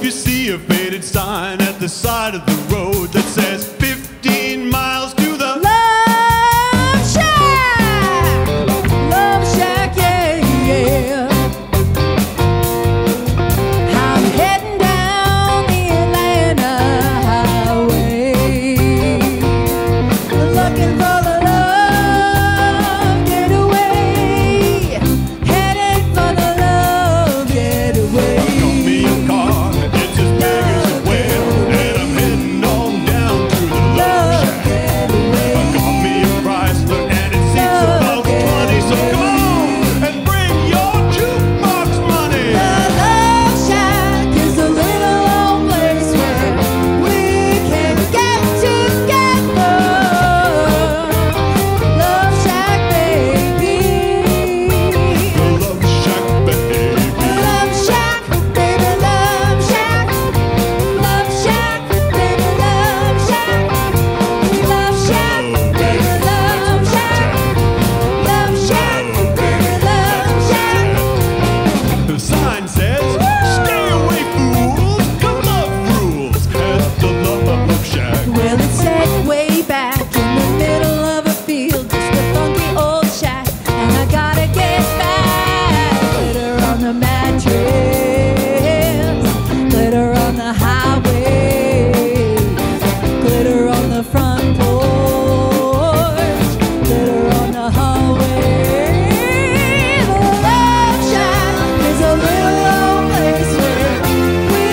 If you see a faded sign at the side of the road that says 15 miles to the Love Shack, yeah, yeah, I'm heading down the Atlanta highway, looking for the love getaway, headed for the love getaway. Got me a car that's as big as a whale, and I'm heading on down to the Love Shack getaway. I got me a Chrysler and it seats about 20, so come on and bring your jukebox money. The Love Shack is a little old place where we can get together. Love Shack, baby. The Love Shack, baby. Love Shack, baby. Love Shack. Love Shack, baby. Love Shack. Love Shack, baby. Love Shack. Love Shack, baby. Love Shack. The sign says, stay away fools, good love rules at the Love Shack. Well, it said way back in the middle of a field, just a funky old shack, and I gotta get back. Glitter on the mattress, glitter on the highway, glitter on the front porch, glitter on the hallway. The Love Shack is a little old place where we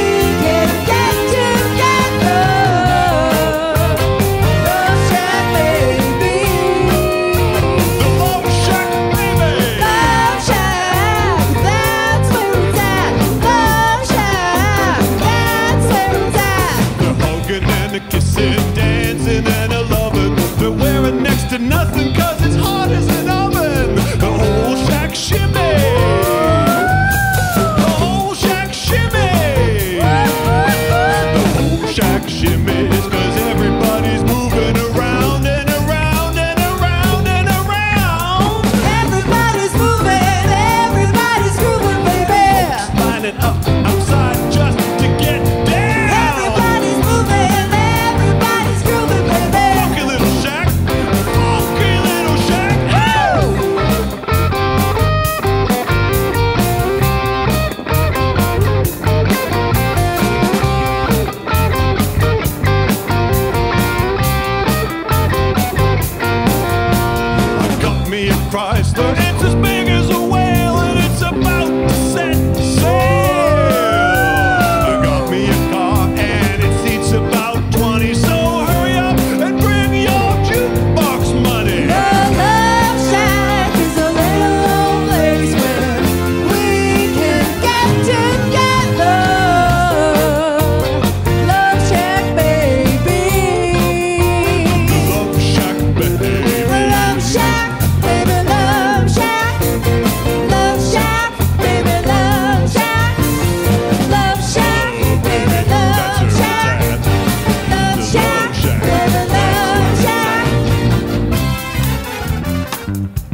can get together. Love Shack, baby. The Love Shack, baby. Love Shack, that's where it's at. Love Shack, that's where it's at. They're hugging and they're kissing, dancing and a loving. They're wearing next to nothing cause it's hot as an oven. The whole shack shimmy. The whole shack shimmy. The whole shack shimmy cause everybody's moving around and around and around and around. Everybody's moving, everybody's grooving, baby. Lining up outside just to get down. Everybody's moving, everybody's grooving, baby. Funky little shack, funky little shack, hey! I got me a Chrysler, it's as big as a whale, and it's about to set sail. I got me a car, and it seats about 20, so hurry up and bring your jukebox money. The Love Shack is a little old place where we can get together. Love Shack, baby. The Love Shack, baby. The Love Shack, baby. Love Shack. Love Shack, baby. Love Shack. Love Shack, baby. That's Love where Shack. it's at. Love Shack, baby. Love Shack.